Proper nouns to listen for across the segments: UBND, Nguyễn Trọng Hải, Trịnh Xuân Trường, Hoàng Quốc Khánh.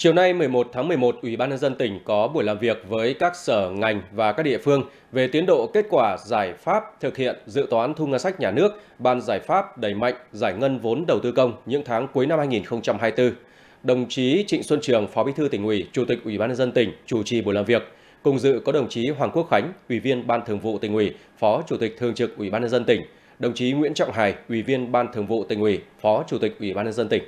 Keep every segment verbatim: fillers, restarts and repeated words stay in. Chiều nay mười một tháng mười một, Ủy ban nhân dân tỉnh có buổi làm việc với các sở ngành và các địa phương về tiến độ kết quả giải pháp thực hiện dự toán thu ngân sách nhà nước, ban giải pháp đẩy mạnh giải ngân vốn đầu tư công những tháng cuối năm hai nghìn không trăm hai mươi tư. Đồng chí Trịnh Xuân Trường, Phó Bí thư Tỉnh ủy, Chủ tịch Ủy ban nhân dân tỉnh chủ trì buổi làm việc. Cùng dự có đồng chí Hoàng Quốc Khánh, Ủy viên Ban Thường vụ Tỉnh ủy, Phó Chủ tịch Thường trực Ủy ban nhân dân tỉnh, đồng chí Nguyễn Trọng Hải, Ủy viên Ban Thường vụ Tỉnh ủy, Phó Chủ tịch Ủy ban nhân dân tỉnh.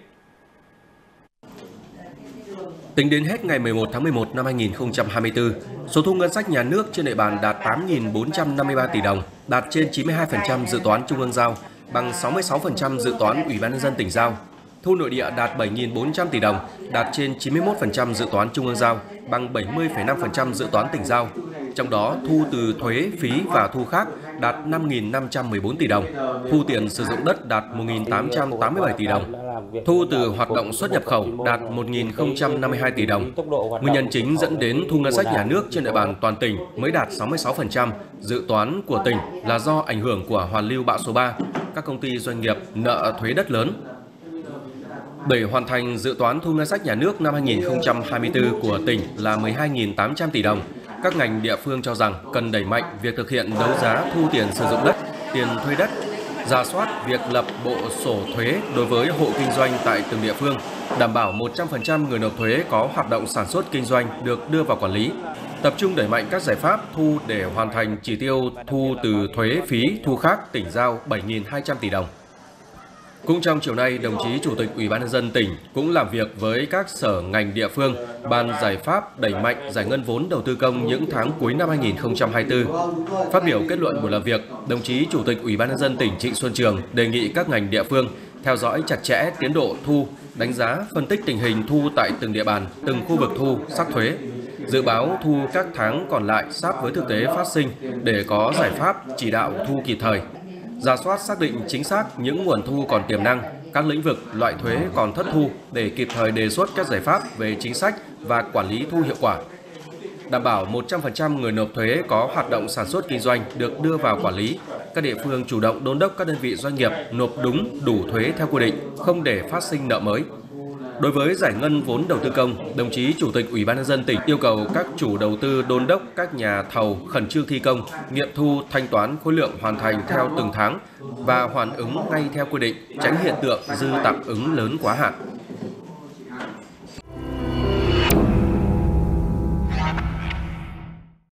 Tính đến hết ngày mười một tháng mười một năm hai nghìn không trăm hai mươi tư, số thu ngân sách nhà nước trên địa bàn đạt tám nghìn bốn trăm năm mươi ba tỷ đồng, đạt trên chín mươi hai phần trăm dự toán Trung ương giao, bằng sáu mươi sáu phần trăm dự toán Ủy ban nhân dân tỉnh giao. Thu nội địa đạt bảy nghìn bốn trăm tỷ đồng, đạt trên chín mươi mốt phần trăm dự toán Trung ương giao, bằng bảy mươi phẩy năm phần trăm dự toán tỉnh giao. Trong đó, thu từ thuế, phí và thu khác đạt năm nghìn năm trăm mười bốn tỷ đồng, thu tiền sử dụng đất đạt một nghìn tám trăm tám mươi bảy tỷ đồng, thu từ hoạt động xuất nhập khẩu đạt một nghìn không trăm năm mươi hai tỷ đồng. Nguyên nhân chính dẫn đến thu ngân sách nhà nước trên địa bàn toàn tỉnh mới đạt sáu mươi sáu phần trăm dự toán của tỉnh là do ảnh hưởng của hoàn lưu bão số ba, các công ty doanh nghiệp nợ thuế đất lớn. Để hoàn thành dự toán thu ngân sách nhà nước năm hai nghìn không trăm hai mươi tư của tỉnh là mười hai nghìn tám trăm tỷ đồng, các ngành địa phương cho rằng cần đẩy mạnh việc thực hiện đấu giá thu tiền sử dụng đất, tiền thuê đất, rà soát việc lập bộ sổ thuế đối với hộ kinh doanh tại từng địa phương, đảm bảo một trăm phần trăm người nộp thuế có hoạt động sản xuất kinh doanh được đưa vào quản lý, tập trung đẩy mạnh các giải pháp thu để hoàn thành chỉ tiêu thu từ thuế, phí, thu khác tỉnh giao bảy nghìn hai trăm tỷ đồng. Cũng trong chiều nay, đồng chí Chủ tịch Ủy ban nhân dân tỉnh cũng làm việc với các sở ngành địa phương bàn giải pháp đẩy mạnh giải ngân vốn đầu tư công những tháng cuối năm hai nghìn không trăm hai mươi tư. Phát biểu kết luận buổi làm việc, đồng chí Chủ tịch Ủy ban nhân dân tỉnh Trịnh Xuân Trường đề nghị các ngành địa phương theo dõi chặt chẽ tiến độ thu, đánh giá, phân tích tình hình thu tại từng địa bàn, từng khu vực thu, sắc thuế. Dự báo thu các tháng còn lại sát với thực tế phát sinh để có giải pháp chỉ đạo thu kịp thời. Rà soát xác định chính xác những nguồn thu còn tiềm năng, các lĩnh vực loại thuế còn thất thu để kịp thời đề xuất các giải pháp về chính sách và quản lý thu hiệu quả. Đảm bảo một trăm phần trăm người nộp thuế có hoạt động sản xuất kinh doanh được đưa vào quản lý, các địa phương chủ động đôn đốc các đơn vị doanh nghiệp nộp đúng đủ thuế theo quy định, không để phát sinh nợ mới. Đối với giải ngân vốn đầu tư công, đồng chí Chủ tịch Ủy ban nhân dân tỉnh yêu cầu các chủ đầu tư đôn đốc các nhà thầu khẩn trương thi công, nghiệm thu, thanh toán khối lượng hoàn thành theo từng tháng và hoàn ứng ngay theo quy định, tránh hiện tượng dư tạm ứng lớn quá hạn.